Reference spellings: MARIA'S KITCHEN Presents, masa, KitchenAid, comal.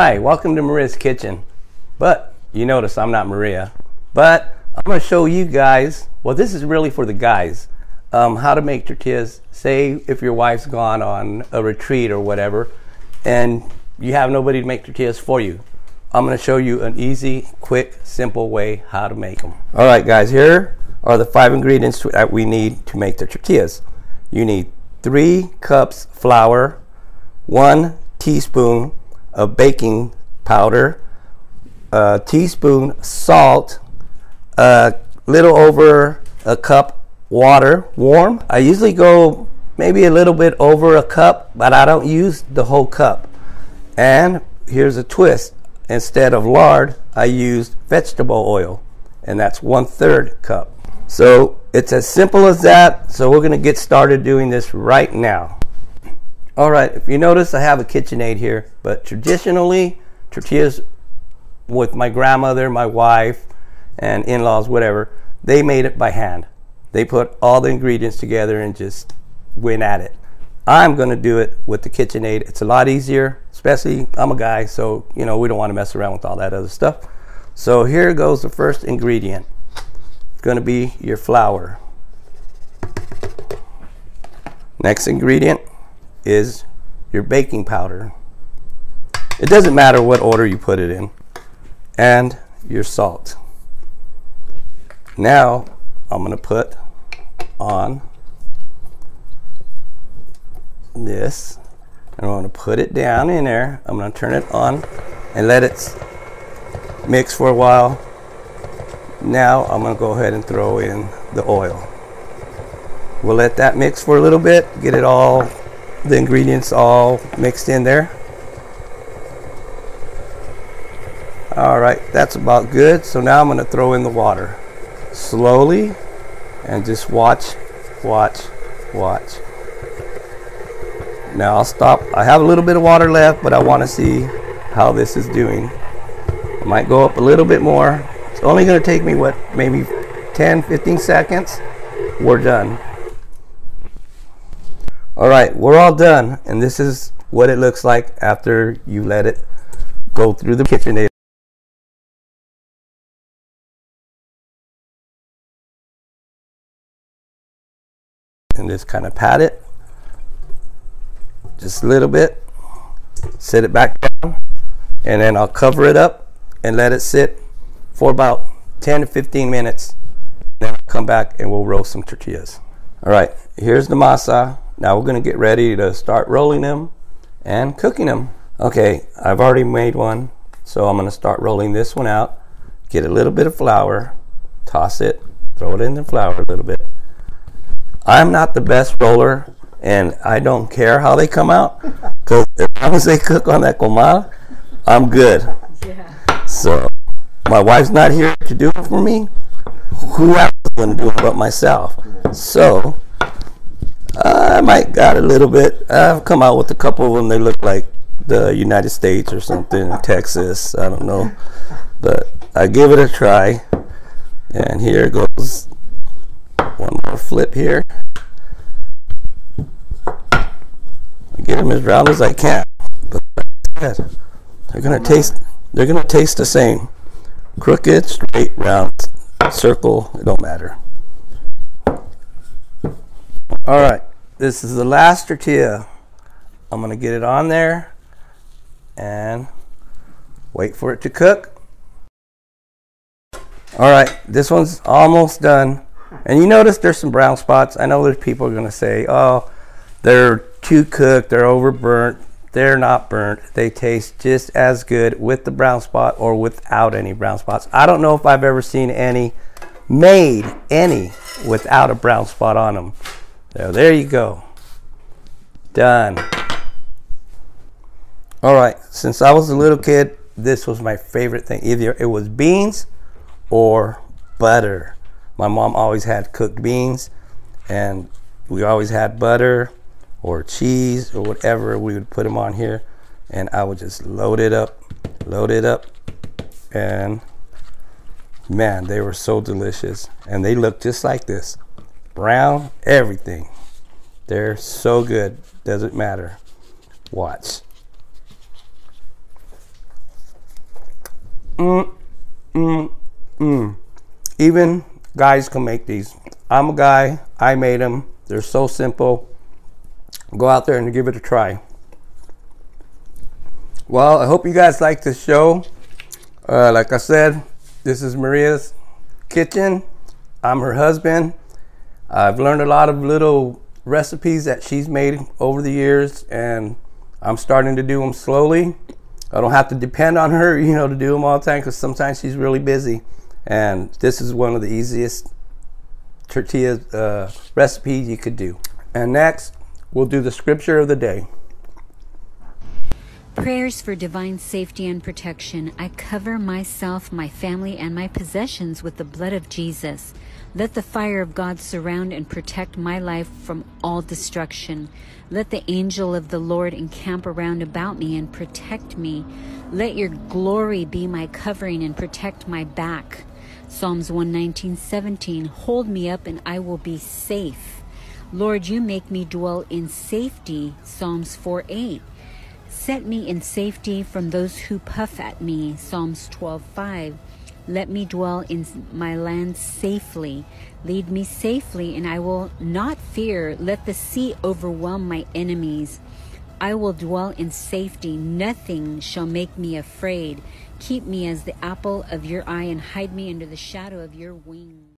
Hi, welcome to Maria's Kitchen. But you notice I'm not Maria, but I'm going to show you guys, well, this is really for the guys, how to make tortillas. Say if your wife's gone on a retreat or whatever and you have nobody to make tortillas for you. I'm going to show you an easy, quick, simple way how to make them. All right, guys, here are the 5 ingredients that we need to make the tortillas. You need 3 cups flour, 1 teaspoon of baking powder, a teaspoon salt, a little over a cup water, warm. I usually go maybe a little bit over a cup, but I don't use the whole cup. And here's a twist. Instead of lard, I used vegetable oil, and that's 1/3 cup. So it's as simple as that. So we're gonna get started doing this right now. All right, if you notice, I have a KitchenAid here, but traditionally, tortillas with my grandmother, my wife, and in-laws, whatever, they made it by hand. They put all the ingredients together and just went at it. I'm gonna do it with the KitchenAid. It's a lot easier, especially I'm a guy, so you know we don't wanna mess around with all that other stuff. So here goes the first ingredient. It's gonna be your flour. Next ingredient is your baking powder. It doesn't matter what order you put it in. And your salt. Now I'm gonna put on this, and I'm going to put it down in there. I'm going to turn it on and let it mix for a while. Now I'm going to go ahead and throw in the oil. We'll let that mix for a little bit, get it all, the ingredients all mixed in there. All right, that's about good. So now I'm going to throw in the water slowly and just watch. Now I'll stop. I have a little bit of water left, but I want to see how this is doing. I might go up a little bit more. It's only going to take me, what, maybe 10-15 seconds. We're done. All right, we're all done. And this is what it looks like after you let it go through the KitchenAid. And just kind of pat it. Just a little bit, set it back down, and then I'll cover it up and let it sit for about 10-15 minutes. Then I'll come back and we'll roll some tortillas. All right, here's the masa. Now we're gonna get ready to start rolling them and cooking them. Okay, I've already made one, so I'm gonna start rolling this one out. Get a little bit of flour, toss it, throw it in the flour a little bit. I'm not the best roller, and I don't care how they come out, because as long as they cook on that comal, I'm good. Yeah. So my wife's not here to do it for me. Who else is going to do it but myself? So I might got a little bit. I've come out with a couple of them. They look like the United States or something, Texas. I don't know, but I give it a try. And here goes one more flip here. Get them as round as I can, but like I said, they're gonna taste the same. Crooked, straight, round, circle, it don't matter. All right, this is the last tortilla. I'm gonna get it on there and wait for it to cook. All right, this one's almost done, and you notice there's some brown spots. I know there's people are gonna say, oh, they're too cooked, they're overburnt. They're not burnt. They taste just as good with the brown spot or without any brown spots. I don't know if I've ever seen any made any without a brown spot on them. So there you go. Done. All right, since I was a little kid, this was my favorite thing. Either it was beans or butter. My mom always had cooked beans, and we always had butter or cheese or whatever. We would put them on here, and I would just load it up, and man, they were so delicious. And they look just like this, brown, everything. They're so good, doesn't matter. Watch. Even guys can make these. I'm a guy, I made them. They're so simple. Go out there and give it a try. Well, I hope you guys like this show. Like I said, this is Maria's Kitchen. I'm her husband. I've learned a lot of little recipes that she's made over the years, and I'm starting to do them slowly. I don't have to depend on her, you know, to do them all the time, because sometimes she's really busy. And this is one of the easiest tortilla recipes you could do. And next, we'll do the scripture of the day. Prayers for divine safety and protection. I cover myself, my family, and my possessions with the blood of Jesus. Let the fire of God surround and protect my life from all destruction. Let the angel of the Lord encamp around about me and protect me. Let your glory be my covering and protect my back. Psalms 119:17. Hold me up and I will be safe. Lord, you make me dwell in safety. Psalms 4:8. Set me in safety from those who puff at me. Psalms 12:5. Let me dwell in my land safely. Lead me safely, and I will not fear. Let the sea overwhelm my enemies. I will dwell in safety. Nothing shall make me afraid. Keep me as the apple of your eye, and hide me under the shadow of your wings.